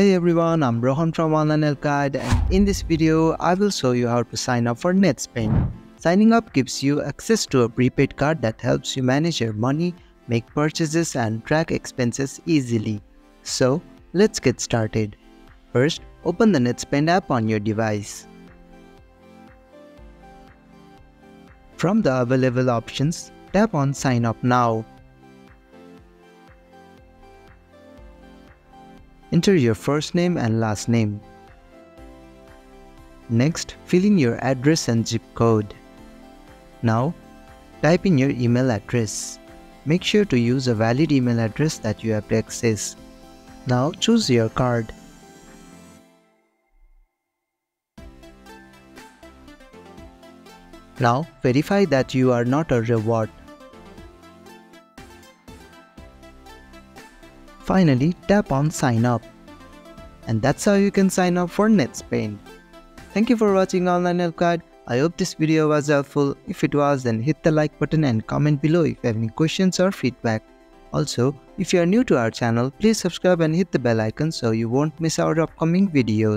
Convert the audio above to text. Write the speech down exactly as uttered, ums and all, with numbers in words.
Hey everyone, I'm Rohan from Online Help Guide, and in this video, I will show you how to sign up for NetSpend. Signing up gives you access to a prepaid card that helps you manage your money, make purchases, and track expenses easily. So, let's get started. First, open the NetSpend app on your device. From the available options, tap on Sign Up Now. Enter your first name and last name. Next, fill in your address and zip code. Now, type in your email address. Make sure to use a valid email address that you have to access. Now, choose your card. Now, verify that you are not a reward. Finally, tap on Sign Up. And that's how you can sign up for NetSpend. Thank you for watching Online Help Guide. I hope this video was helpful. If it was, then hit the like button and comment below if you have any questions or feedback. Also, if you are new to our channel, please subscribe and hit the bell icon so you won't miss our upcoming videos.